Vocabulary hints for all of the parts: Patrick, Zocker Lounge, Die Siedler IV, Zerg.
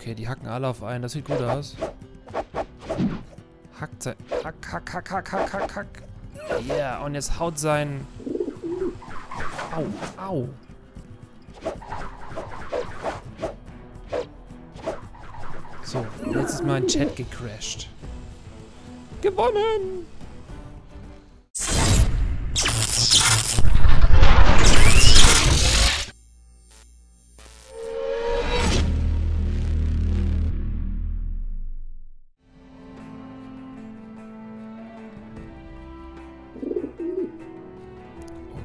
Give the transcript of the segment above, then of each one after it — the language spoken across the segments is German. Okay, die hacken alle auf einen. Das sieht gut aus. Hackt sein. Hack, hack, hack, hack, hack, hack, hack. Yeah, und jetzt haut sein. Au, au. So, jetzt ist mein Chat gecrashed. Gewonnen!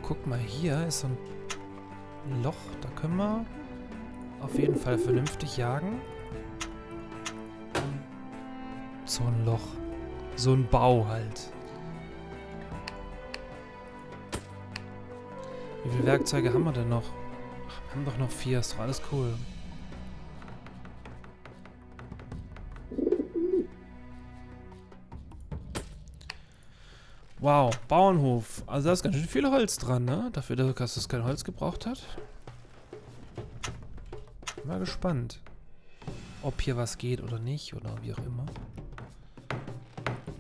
Guck mal, hier ist so ein Loch. Da können wir auf jeden Fall vernünftig jagen. So ein Loch. So ein Bau halt. Wie viele Werkzeuge haben wir denn noch? Ach, wir haben doch noch 4. Ist doch alles cool. Wow, Bauernhof. Also da ist ganz schön viel Holz dran, ne? Dafür, dass es kein Holz gebraucht hat. Bin mal gespannt, ob hier was geht oder nicht oder wie auch immer.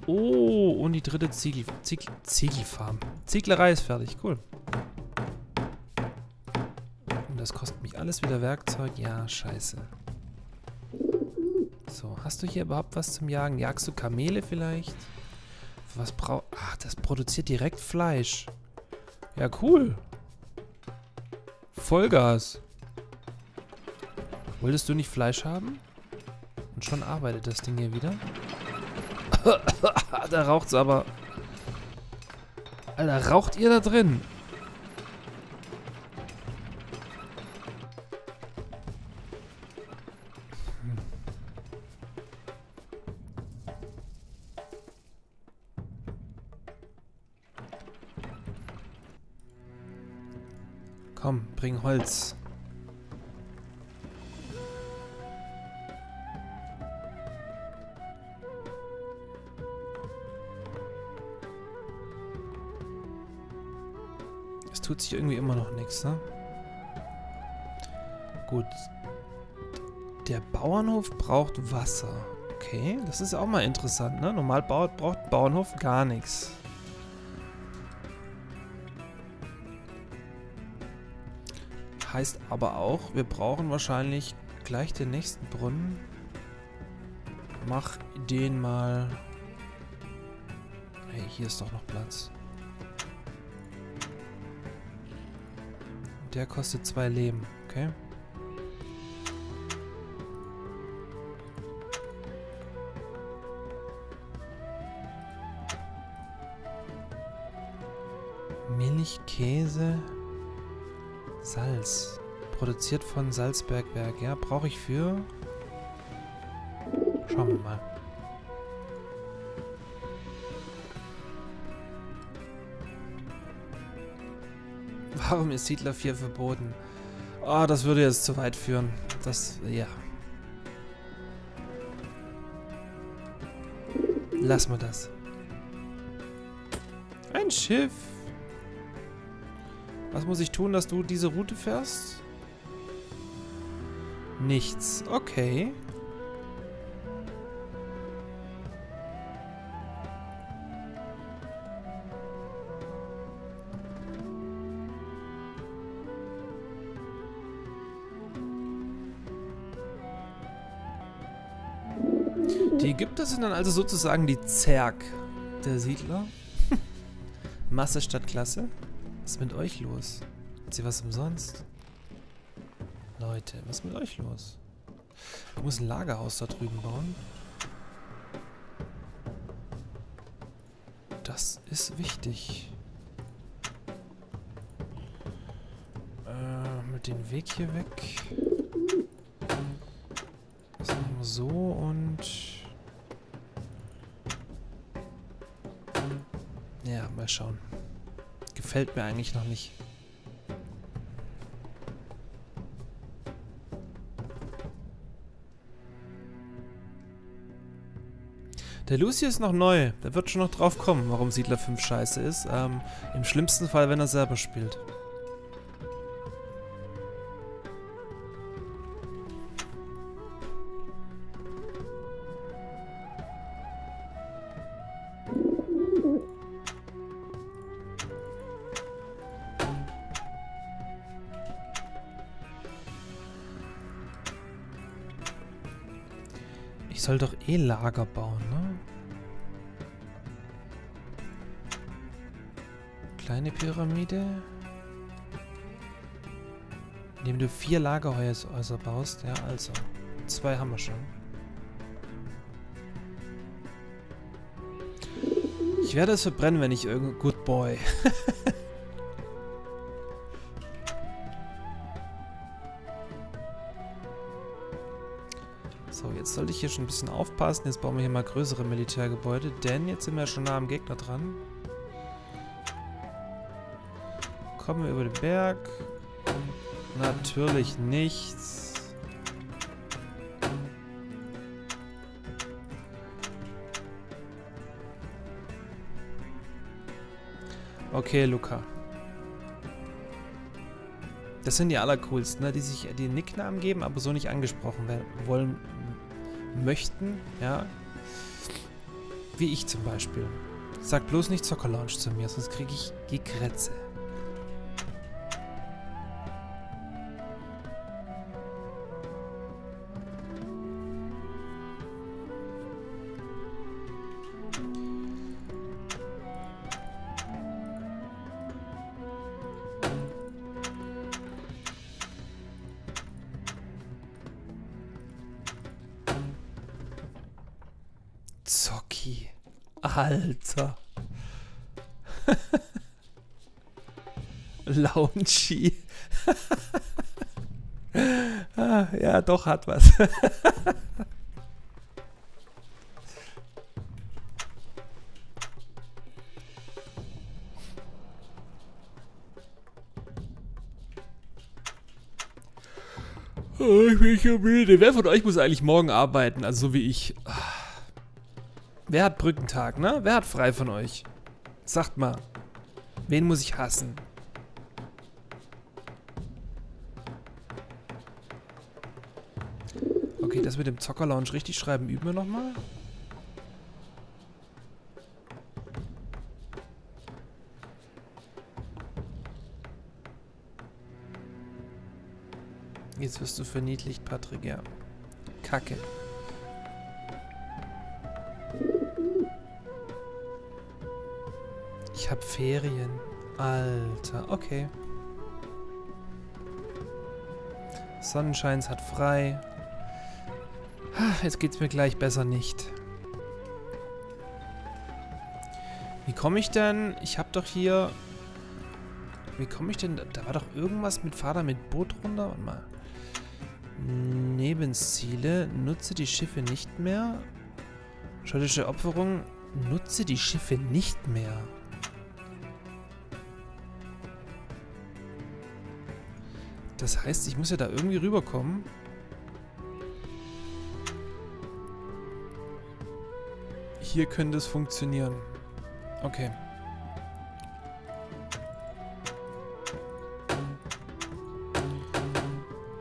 Oh, und die dritte Ziegelfarm. Zieglerei ist fertig, cool. Und das kostet mich alles wieder Werkzeug. Ja, scheiße. So, hast du hier überhaupt was zum Jagen? Jagst du Kamele vielleicht? Was braucht... Ach, das produziert direkt Fleisch. Ja, cool. Vollgas. Wolltest du nicht Fleisch haben? Und schon arbeitet das Ding hier wieder. Da raucht's aber. Alter, raucht ihr da drin? Komm, bring Holz. Es tut sich irgendwie immer noch nichts, ne? Gut. Der Bauernhof braucht Wasser. Okay, das ist auch mal interessant, ne? Normal braucht ein Bauernhof gar nichts. Heißt aber auch, wir brauchen wahrscheinlich gleich den nächsten Brunnen. Mach den mal... Hey, hier ist doch noch Platz. Der kostet 2 Leben, okay? Milch, Käse... Salz. Produziert von Salzbergwerk. Ja, brauche ich für... Schauen wir mal. Warum ist Siedler 4 verboten? Ah, das würde jetzt zu weit führen. Das, ja. Lass mal das. Ein Schiff. Was muss ich tun, dass du diese Route fährst? Nichts. Okay. Die Ägypter sind dann also sozusagen die Zerg der Siedler. Masse statt Klasse. Was ist mit euch los? Habt ihr was umsonst? Leute, was ist mit euch los? Ich muss ein Lagerhaus da drüben bauen. Das ist wichtig. Mit dem Weg hier weg. Das machen wir so und... Ja, mal schauen. Gefällt mir eigentlich noch nicht. Der Lucy ist noch neu. Der wird schon noch drauf kommen, warum Siedler 5 scheiße ist. Im schlimmsten Fall, wenn er selber spielt. soll doch eh Lager bauen, ne? Kleine Pyramide. Indem du 4 Lagerhäuser baust. Ja, also. 2 haben wir schon. Ich werde es verbrennen, wenn ich irgendein... Good boy. So, jetzt sollte ich hier schon ein bisschen aufpassen. Jetzt bauen wir hier mal größere Militärgebäude, denn jetzt sind wir schon nah am Gegner dran. Kommen wir über den Berg. Und natürlich nichts. Okay, Luca. Das sind die allercoolsten, ne? Die sich die Nicknamen geben, aber so nicht angesprochen werden wollen möchten, ja. Wie ich zum Beispiel. Sag bloß nicht Zocker Lounge zu mir, sonst kriege ich die Krätze. Zocki. Alter. Launchi. Ah, ja, doch, hat was. Oh, ich bin schon müde. Wer von euch muss eigentlich morgen arbeiten? Also so wie ich. Wer hat Brückentag, ne? Wer hat frei von euch? Sagt mal, wen muss ich hassen? Okay, das mit dem Zocker Lounge richtig schreiben üben wir nochmal. Jetzt wirst du verniedlicht, Patrick, ja. Kacke. Ich hab Ferien. Alter, okay. Sonnenscheins hat frei. Jetzt geht's mir gleich besser nicht. Wie komme ich denn? Ich hab doch hier... Wie komme ich denn? Da war doch irgendwas mit Vater mit Boot runter. Warte mal. Nebenziele. Nutze die Schiffe nicht mehr. Schottische Opferung. Nutze die Schiffe nicht mehr. Das heißt, ich muss ja da irgendwie rüberkommen. Hier könnte es funktionieren. Okay.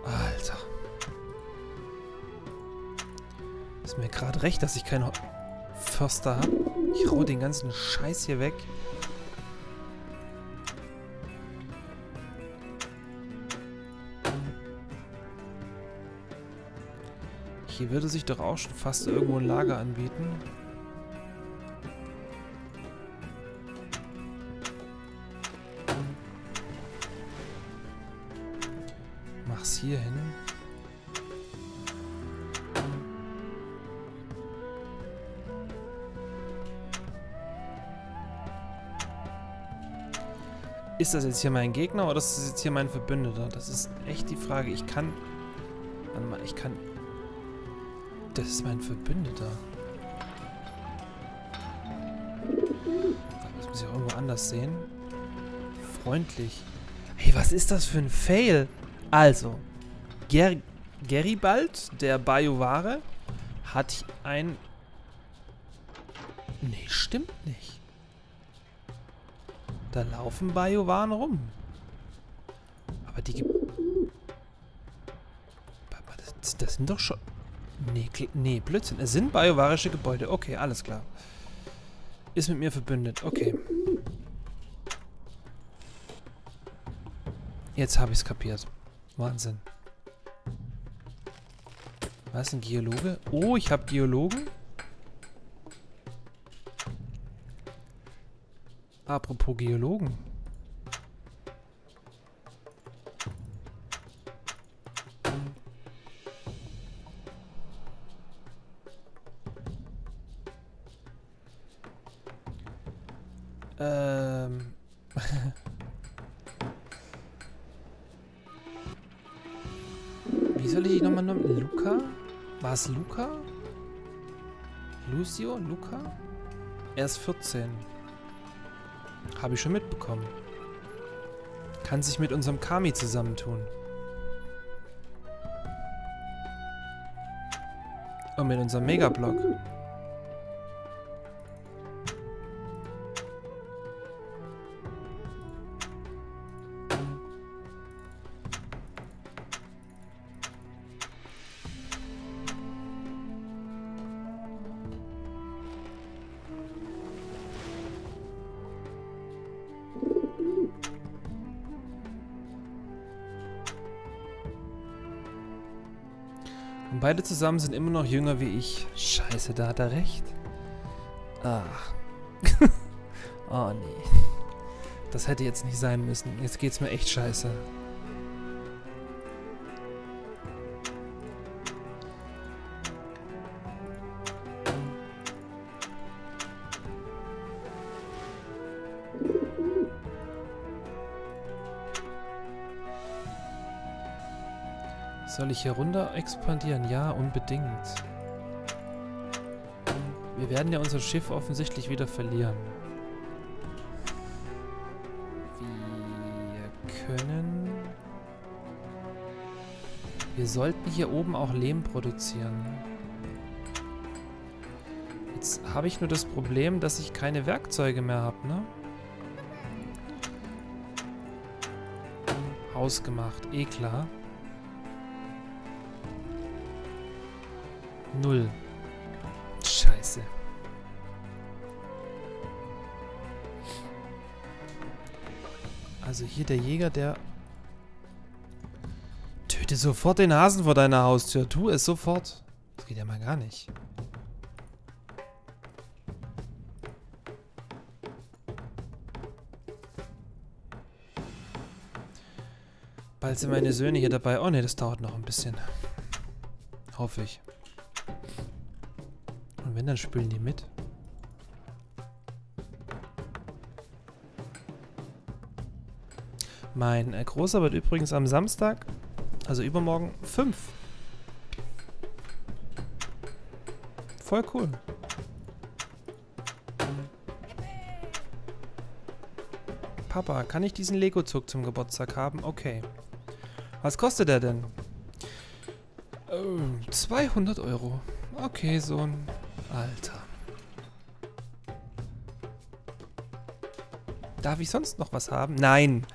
Alter. Ist mir gerade recht, dass ich keinen Förster habe. Ich roh den ganzen Scheiß hier weg. Hier würde sich doch auch schon fast irgendwo ein Lager anbieten. Mach's hier hin. Ist das jetzt hier mein Gegner oder ist das jetzt hier mein Verbündeter? Das ist echt die Frage. Ich kann... Warte mal, ich kann... Das ist mein Verbündeter. Das muss ich irgendwo anders sehen. Freundlich. Hey, was ist das für ein Fail? Also, Geribald, der Bajuware, hat ein... Nee, stimmt nicht. Da laufen Bajuwaren rum. Aber die gibt... Das sind doch schon... Nee, Blödsinn. Es sind bajuwarische Gebäude. Okay, alles klar. Ist mit mir verbündet. Okay. Jetzt habe ich es kapiert. Wahnsinn. Was, ein Geologe? Oh, ich habe Geologen. Apropos Geologen. Wie soll ich dich nochmal nennen? Luca? War es Luca? Lucio? Luca? Er ist 14. Habe ich schon mitbekommen. Kann sich mit unserem Kami zusammentun. Und mit unserem Megablock. Und beide zusammen sind immer noch jünger wie ich. Scheiße, da hat er recht. Ach. Oh nee. Das hätte jetzt nicht sein müssen. Jetzt geht's mir echt scheiße. Soll ich hier runter expandieren? Ja, unbedingt. Wir werden ja unser Schiff offensichtlich wieder verlieren. Wir können... Wir sollten hier oben auch Lehm produzieren. Jetzt habe ich nur das Problem, dass ich keine Werkzeuge mehr habe, ne? Hausgemacht, eh klar. 0. Scheiße. Also hier der Jäger, der... Töte sofort den Hasen vor deiner Haustür. Tu es sofort. Das geht ja mal gar nicht. Bald sind meine Söhne hier dabei. Oh ne, das dauert noch ein bisschen. Hoffe ich. Wenn, dann spielen die mit. Mein Großer wird übrigens am Samstag, also übermorgen, 5. Voll cool. Papa, kann ich diesen Lego-Zug zum Geburtstag haben? Okay. Was kostet der denn? 200 €. Okay, Sohn. Alter. Darf ich sonst noch was haben? Nein.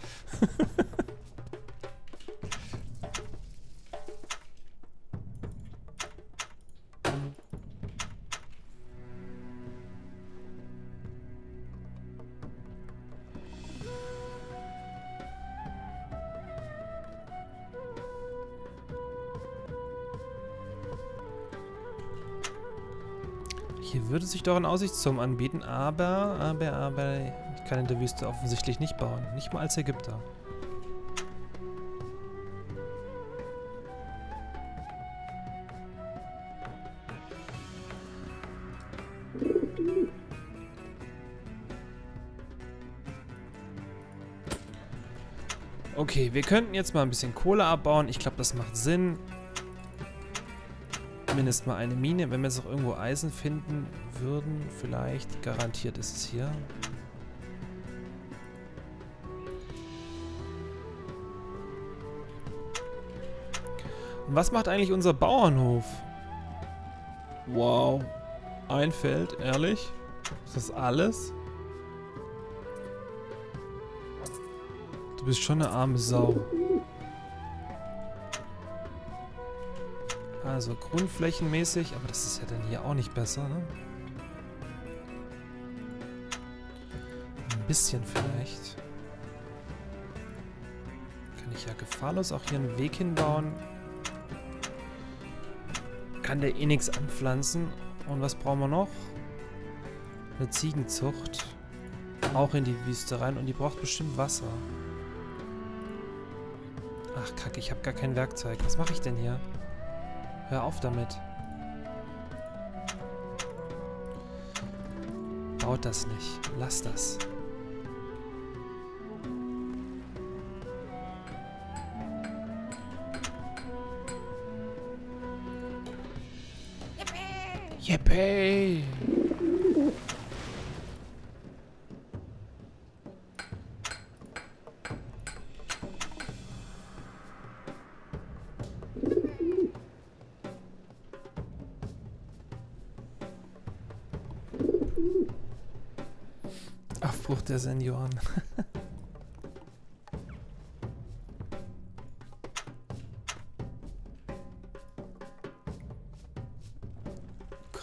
Hier würde sich doch ein Aussichtsturm anbieten, aber, ich kann in der Wüste offensichtlich nicht bauen. Nicht mal als Ägypter. Okay, wir könnten jetzt mal ein bisschen Kohle abbauen. Ich glaube, das macht Sinn. Zumindest mal eine Mine. Wenn wir jetzt auch irgendwo Eisen finden würden, vielleicht, garantiert ist es hier. Und was macht eigentlich unser Bauernhof? Wow. Ein Feld, ehrlich? Ist das alles? Du bist schon eine arme Sau. Also grundflächenmäßig, aber das ist ja dann hier auch nicht besser, ne? Ein bisschen vielleicht. Kann ich ja gefahrlos auch hier einen Weg hinbauen. kann der eh nichts anpflanzen. Und was brauchen wir noch? Eine Ziegenzucht. Auch in die Wüste rein. Und die braucht bestimmt Wasser. Ach, kacke, ich habe gar kein Werkzeug. Was mache ich denn hier? Hör auf damit. Baut das nicht. Lass das. Yippee! Aufbruch der Senioren.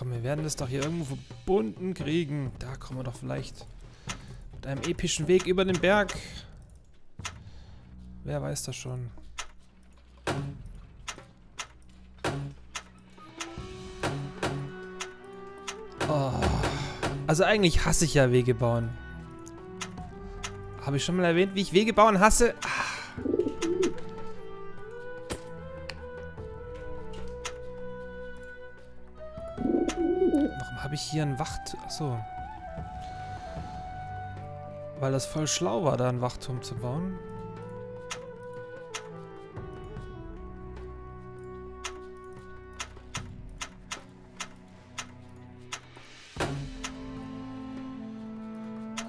Wir werden das doch hier irgendwo verbunden kriegen. Da kommen wir doch vielleicht mit einem epischen Weg über den Berg. Wer weiß das schon. Oh. Also eigentlich hasse ich ja Wege bauen. Habe ich schon mal erwähnt, wie ich Wege bauen hasse? Hier ein Wacht... Achso. Weil das voll schlau war, da einen Wachturm zu bauen.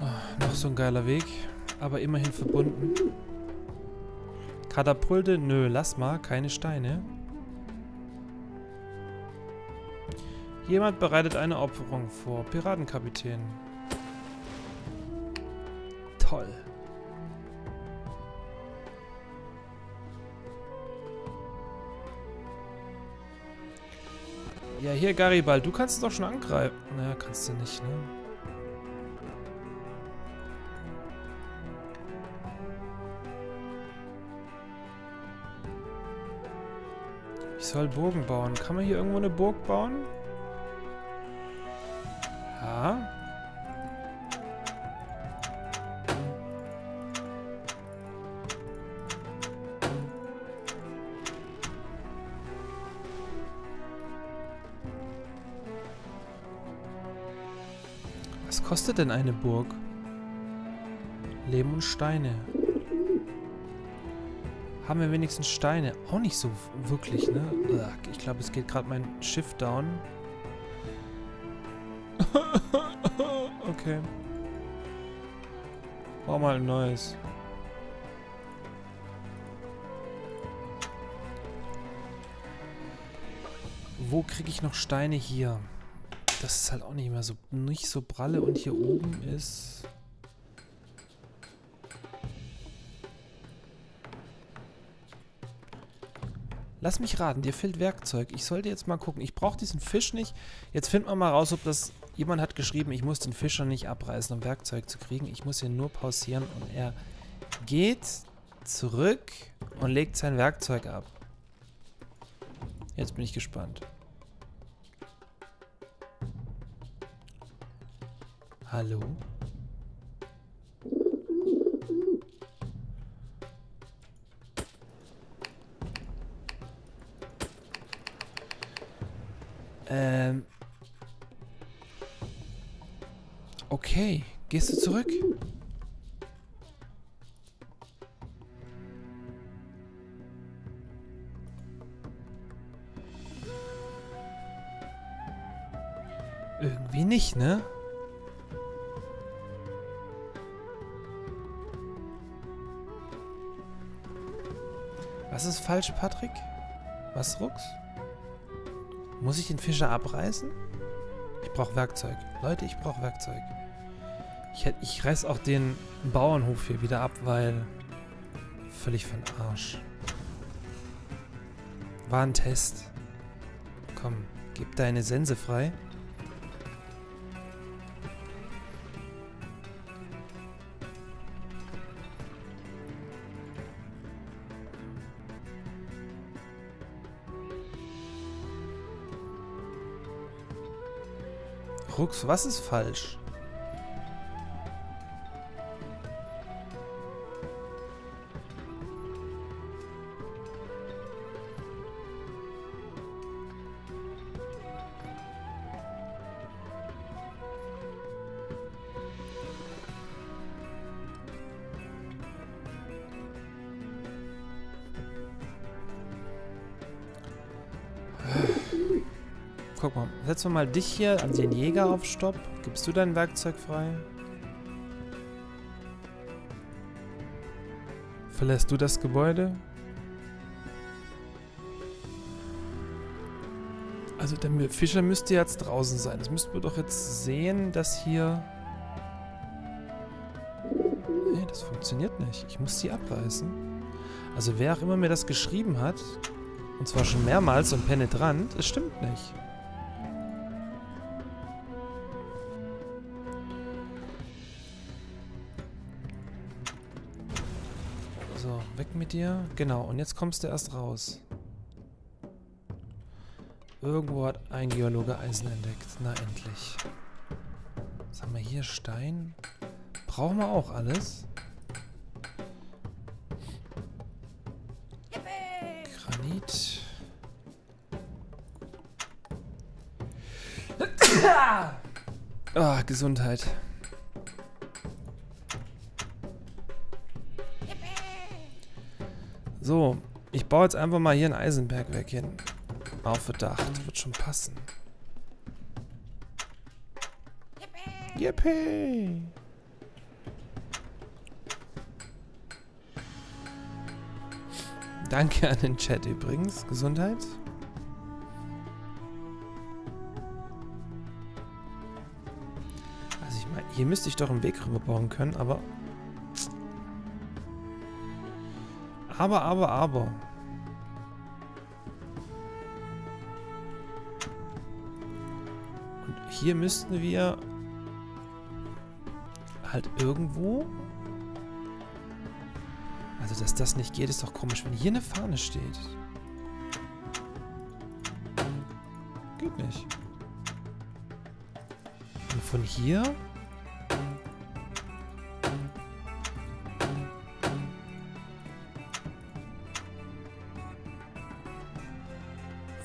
Oh, noch so ein geiler Weg. Aber immerhin verbunden. Katapulte? Nö, lass mal. Keine Steine. Jemand bereitet eine Opferung vor. Piratenkapitän. Toll. Ja, hier, Garibald, du kannst es doch schon angreifen. Naja, kannst du nicht, ne? Ich soll Burgen bauen. Kann man hier irgendwo eine Burg bauen? Was kostet denn eine Burg? Lehm und Steine. Haben wir wenigstens Steine? Auch nicht so wirklich, ne? Ich glaube, es geht gerade mein Schiff down. Okay. Brauch mal ein neues. Wo kriege ich noch Steine hier? Das ist halt auch nicht mehr so, nicht so pralle. Und hier oben ist... Lass mich raten, dir fehlt Werkzeug. Ich sollte jetzt mal gucken. Ich brauche diesen Fisch nicht. Jetzt finden wir mal raus, ob das... Jemand hat geschrieben, ich muss den Fischer nicht abreißen, um Werkzeug zu kriegen. Ich muss ihn nur pausieren. Und er geht zurück und legt sein Werkzeug ab. Jetzt bin ich gespannt. Hallo? Okay, gehst du zurück? Irgendwie nicht, ne? Was ist falsch, Patrick? Was ruckst? Muss ich den Fischer abreißen? Ich brauche Werkzeug. Leute, ich brauche Werkzeug. Ich reiß auch den Bauernhof hier wieder ab, weil... Völlig für den Arsch. War ein Test. Komm, gib deine Sense frei. Krux, was ist falsch? Guck mal, setzen wir mal dich hier an den Jäger auf Stopp. Gibst du dein Werkzeug frei? Verlässt du das Gebäude? Also der Fischer müsste jetzt draußen sein. Das müssten wir doch jetzt sehen, dass hier... Nee, das funktioniert nicht. Ich muss die abreißen. Also wer auch immer mir das geschrieben hat, und zwar schon mehrmals und penetrant, es stimmt nicht. Weg mit dir. Genau, und jetzt kommst du erst raus. Irgendwo hat ein Geologe Eisen entdeckt. Na, endlich. Was haben wir hier? Stein. Brauchen wir auch alles. Granit. Ah, Gesundheit. So, ich baue jetzt einfach mal hier ein Eisenbergwerk hin. Auf Verdacht, wird schon passen. Yippee! Danke an den Chat übrigens. Gesundheit. Also ich meine, hier müsste ich doch einen Weg rüber bauen können, aber... Aber. Und hier müssten wir halt irgendwo... Also, dass das nicht geht, ist doch komisch, wenn hier eine Fahne steht. Geht nicht. Und von hier...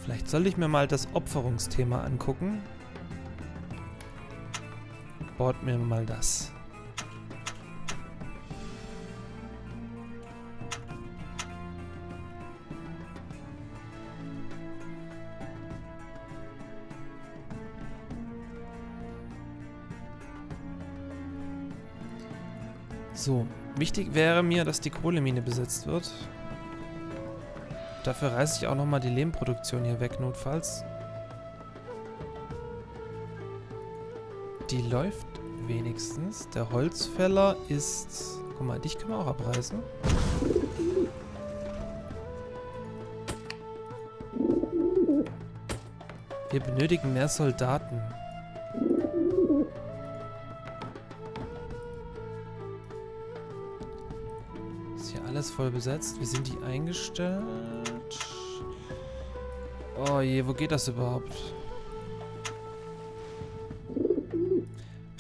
Vielleicht soll ich mir mal das Opferungsthema angucken. Baut mir mal das. So, wichtig wäre mir, dass die Kohlemine besetzt wird. Dafür reiße ich auch nochmal die Lehmproduktion hier weg, notfalls. Die läuft wenigstens. Der Holzfäller ist... Guck mal, dich können wir auch abreißen. Wir benötigen mehr Soldaten. Ist hier alles voll besetzt. Wie sind die eingestellt? Oh je, wo geht das überhaupt?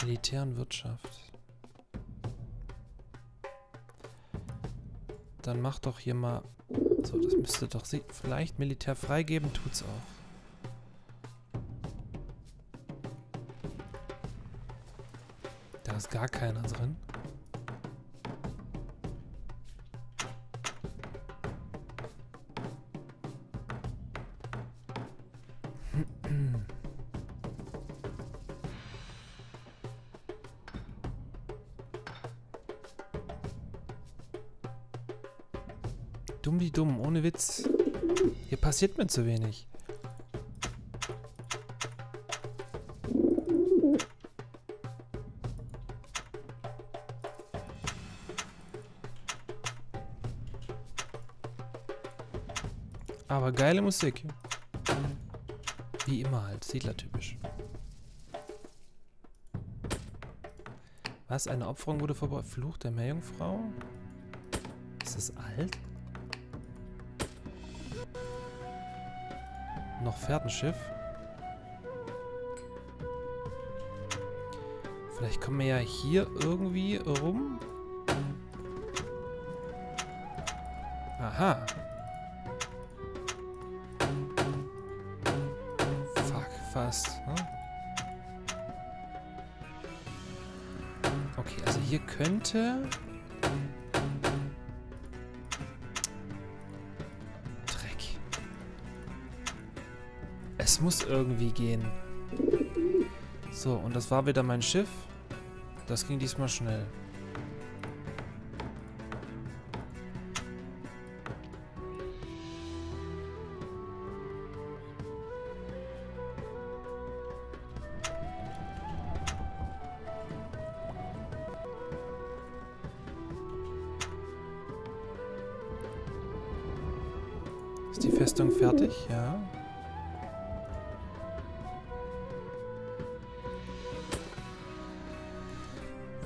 Militär und Wirtschaft. Dann mach doch hier mal... So, das müsste doch vielleicht Militär freigeben, tut's auch. Da ist gar keiner drin. Dumm wie dumm, ohne Witz. Hier passiert mir zu wenig. Aber geile Musik. Wie immer halt, siedlertypisch. Was? Eine Opferung wurde vorbei. Fluch der Meerjungfrau? Ist das alt? Noch fährt ein Schiff. Vielleicht kommen wir ja hier irgendwie rum. Aha. Fuck, fast. Ne? Okay, also hier könnte... Dreck. Es muss irgendwie gehen. So, und das war wieder mein Schiff. Das ging diesmal schnell. Ist die Festung fertig? Ja.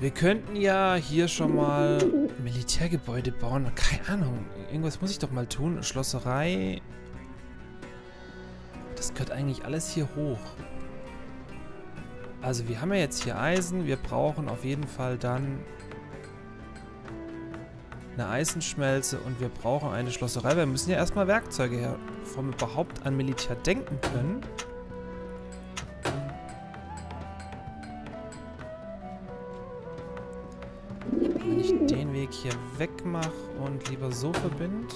Wir könnten ja hier schon mal Militärgebäude bauen. Keine Ahnung. Irgendwas muss ich doch mal tun. Schlosserei. Das gehört eigentlich alles hier hoch. Also wir haben ja jetzt hier Eisen. Wir brauchen auf jeden Fall dann eine Eisenschmelze. Und wir brauchen eine Schlosserei. Wir müssen ja erstmal Werkzeuge her, bevor wir überhaupt an Militär denken können. Hier wegmache und lieber so verbind.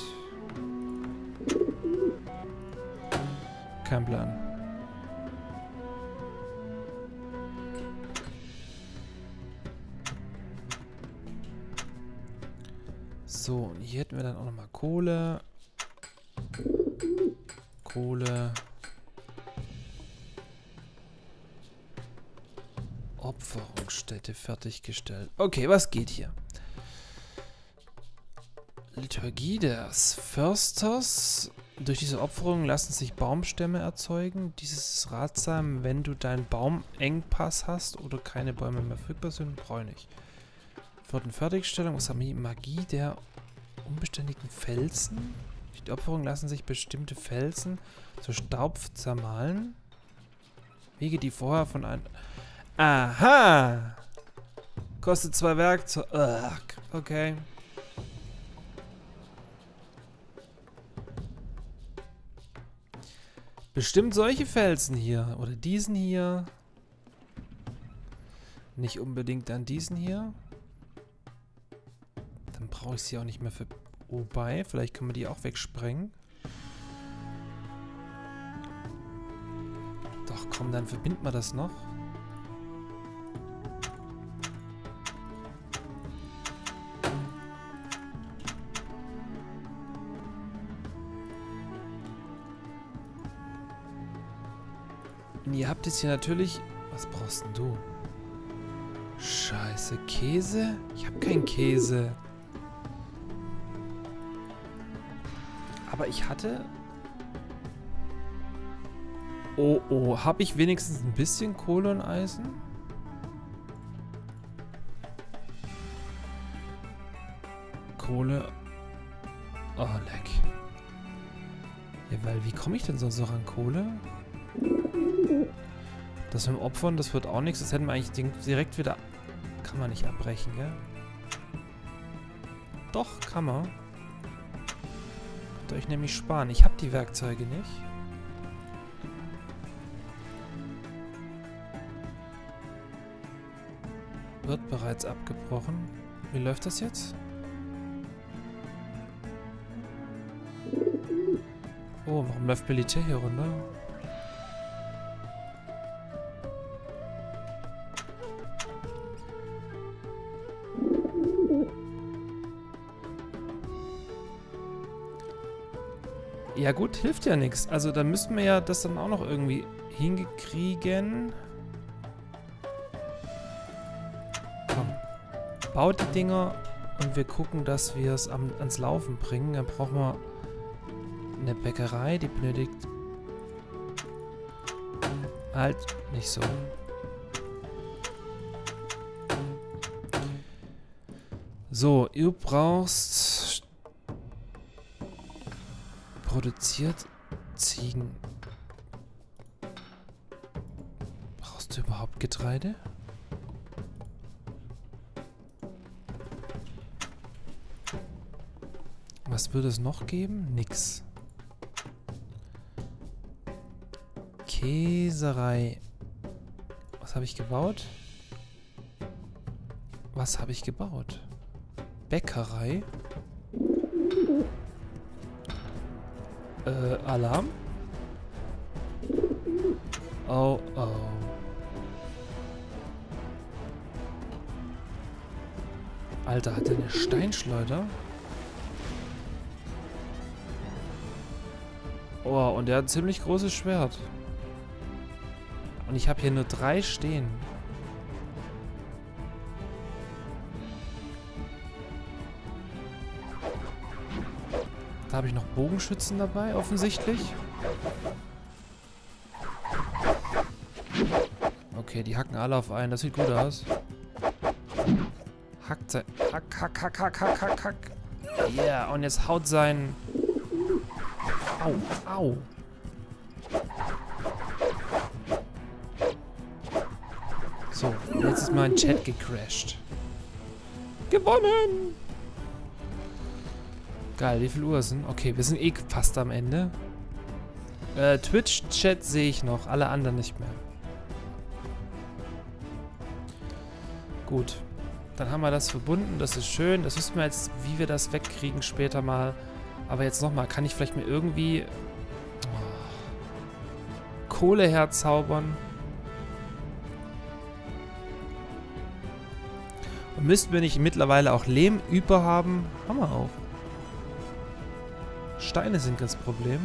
Kein Plan. So, und hier hätten wir dann auch nochmal Kohle. Kohle. Opferungsstätte fertiggestellt. Okay, was geht hier? Liturgie des Försters. Durch diese Opferung lassen sich Baumstämme erzeugen. Dieses ist ratsam, wenn du deinen Baumengpass hast oder keine Bäume mehr verfügbar sind. Brauche ich nicht. Vierten Fertigstellung. Was haben wir hier? Magie der unbeständigen Felsen. Durch die Opferung lassen sich bestimmte Felsen zu Staub zermahlen. Wege, die vorher von einem... Aha! Kostet 2 Werkzeuge. Okay. Bestimmt solche Felsen hier. Oder diesen hier. Nicht unbedingt an diesen hier. Dann brauche ich sie auch nicht mehr für... Wobei, vielleicht können wir die auch wegsprengen. Doch, komm, dann verbinden wir das noch. Ihr habt jetzt hier natürlich... Was brauchst denn du? Scheiße, Käse? Ich habe keinen Käse. Aber ich hatte... Oh, oh. Habe ich wenigstens ein bisschen Kohle und Eisen? Kohle... Oh, leck. Ja, weil wie komme ich denn sonst noch an Kohle? Das mit dem Opfern, das wird auch nichts. Das hätten wir eigentlich direkt wieder... Kann man nicht abbrechen, gell? Doch, kann man. Könnt ihr euch nämlich sparen. Ich habe die Werkzeuge nicht. Wird bereits abgebrochen. Wie läuft das jetzt? Oh, warum läuft Militär hier runter? Ja gut, hilft ja nichts. Also dann müssten wir ja das dann auch noch irgendwie hinkriegen. Komm. Baut die Dinger und wir gucken, dass wir es ans Laufen bringen. Dann brauchen wir eine Bäckerei, die benötigt... Halt, nicht so. So, ihr brauchst... Produziert Ziegen. Brauchst du überhaupt Getreide? Was würde es noch geben? Nix. Käserei. Was habe ich gebaut? Was habe ich gebaut? Bäckerei. Alarm? Oh, oh. Alter, hat er eine Steinschleuder? Oh, und er hat ein ziemlich großes Schwert. Und ich habe hier nur 3 stehen. Da habe ich noch Bogenschützen dabei, offensichtlich. Okay, die hacken alle auf einen. Das sieht gut aus. Hackt sein... Hack, hack, hack, hack, hack, hack, hack. Yeah, und jetzt haut sein... Au, au. So, jetzt ist mein Chat gecrashed. Gewonnen! Geil, wie viel Uhr sind? Okay, wir sind eh fast am Ende. Twitch-Chat sehe ich noch, alle anderen nicht mehr. Gut, dann haben wir das verbunden, das ist schön. Das wissen wir jetzt, wie wir das wegkriegen später mal. Aber jetzt nochmal, kann ich vielleicht mir irgendwie Kohle herzaubern? Und müssten wir nicht mittlerweile auch Lehm über haben? Haben wir auch. Steine sind das Problem.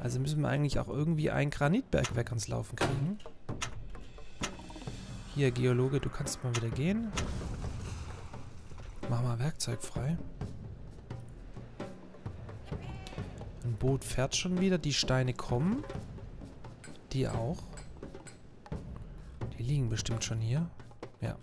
Also müssen wir eigentlich auch irgendwie einen Granitberg weg ans Laufen kriegen. Hier, Geologe, du kannst mal wieder gehen. Mach mal Werkzeug frei. Ein Boot fährt schon wieder. Die Steine kommen. Die auch. Die liegen bestimmt schon hier. Ja.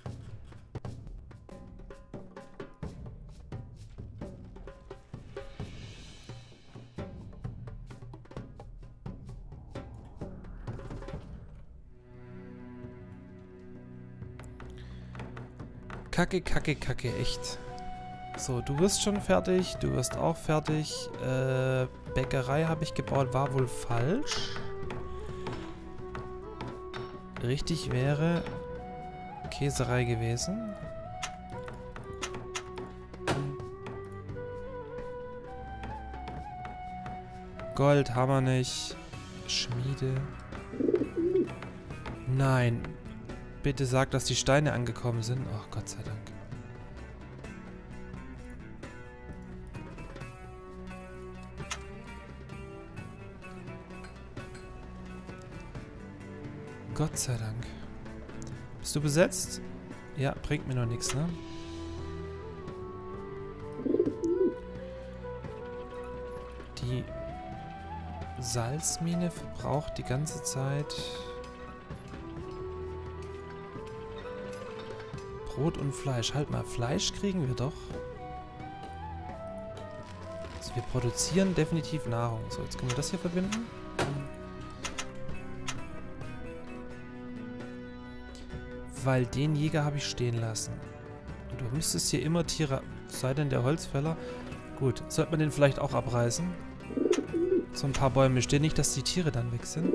Kacke, kacke, kacke, echt. So, du wirst schon fertig, du wirst auch fertig. Bäckerei habe ich gebaut, war wohl falsch. Richtig wäre Käserei gewesen. Gold haben wir nicht. Schmiede. Nein. Bitte sag, dass die Steine angekommen sind. Ach, Gott sei Dank. Gott sei Dank. Bist du besetzt? Ja, bringt mir noch nichts, ne? Die Salzmine verbraucht die ganze Zeit... Brot und Fleisch. Halt mal, Fleisch kriegen wir doch. Also wir produzieren definitiv Nahrung. So, jetzt können wir das hier verbinden. Weil den Jäger habe ich stehen lassen. Und du müsstest hier immer Tiere... Sei denn der Holzfäller. Gut, sollte man den vielleicht auch abreißen. So ein paar Bäume stehen nicht, dass die Tiere dann weg sind.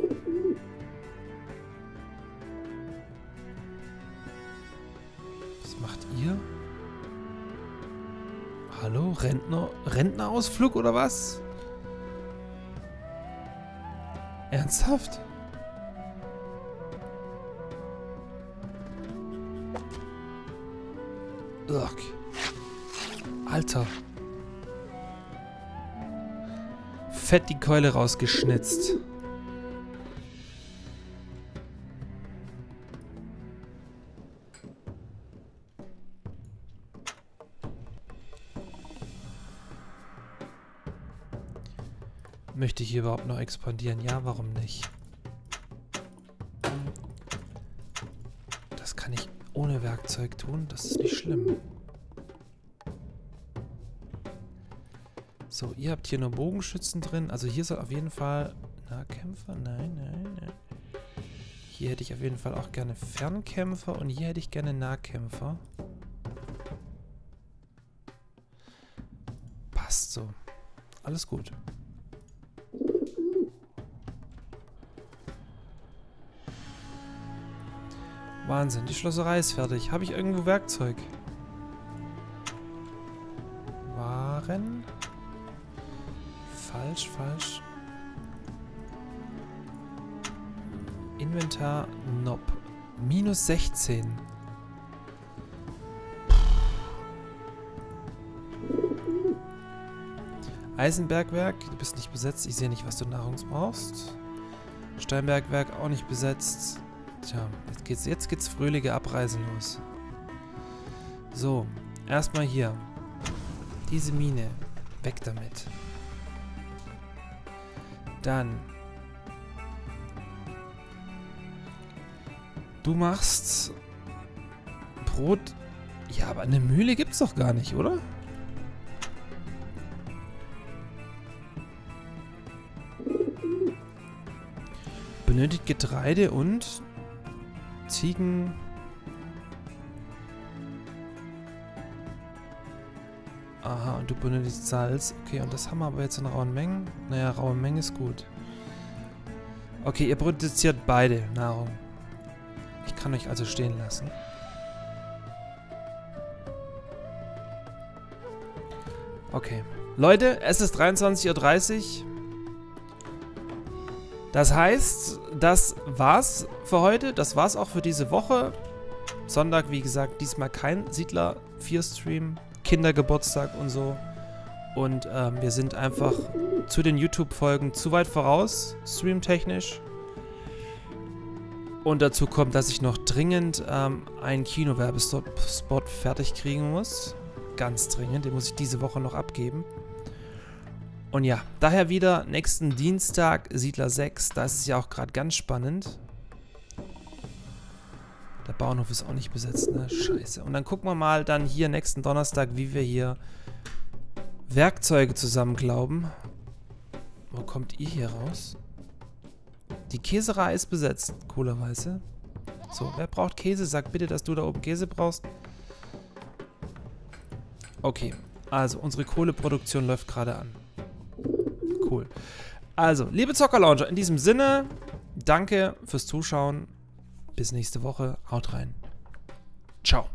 Hallo? Rentner? Rentnerausflug oder was? Ernsthaft? Ugh. Alter. Fett die Keule rausgeschnitzt. Möchte ich hier überhaupt noch expandieren? Ja, warum nicht? Das kann ich ohne Werkzeug tun, das ist nicht schlimm. So, ihr habt hier nur Bogenschützen drin. Also hier soll auf jeden Fall... Nahkämpfer? Nein, nein, nein. Hier hätte ich auf jeden Fall auch gerne Fernkämpfer und hier hätte ich gerne Nahkämpfer. passt so. Alles gut. Wahnsinn, die Schlosserei ist fertig. Habe ich irgendwo Werkzeug? Waren? Falsch, falsch. Inventar, nope. Minus 16. Eisenbergwerk, du bist nicht besetzt. Ich sehe nicht, was du Nahrung brauchst. Steinbergwerk, auch nicht besetzt. Tja, jetzt geht's fröhliche Abreisen los. So, erstmal hier. Diese Mine. Weg damit. Dann. Du machst Brot. Ja, aber eine Mühle gibt's doch gar nicht, oder? Benötigt Getreide und Ziegen. Aha, und du benötigst Salz. Okay, und das haben wir aber jetzt in rauen Mengen. Naja, raue Menge ist gut. Okay, ihr produziert beide Nahrung. Ich kann euch also stehen lassen. Okay. Leute, es ist 23:30 Uhr. Das heißt, das war's für heute. Das war's auch für diese Woche. Sonntag, wie gesagt, diesmal kein Siedler 4 Stream. Kindergeburtstag und so. Und wir sind einfach zu den YouTube-Folgen zu weit voraus, streamtechnisch. Und dazu kommt, dass ich noch dringend einen Kinowerbespot fertig kriegen muss. Ganz dringend. Den muss ich diese Woche noch abgeben. Und ja, daher wieder nächsten Dienstag Siedler 6. Da ist es ja auch gerade ganz spannend. Der Bauernhof ist auch nicht besetzt, ne? Scheiße. Und dann gucken wir mal dann hier nächsten Donnerstag, wie wir hier Werkzeuge zusammenklauben. Wo kommt ihr hier raus? Die Käserei ist besetzt, coolerweise. So, wer braucht Käse? Sag bitte, dass du da oben Käse brauchst. Okay, also unsere Kohleproduktion läuft gerade an. Cool. Also, liebe Zocker Lounge, in diesem Sinne, danke fürs Zuschauen. Bis nächste Woche. Haut rein. Ciao.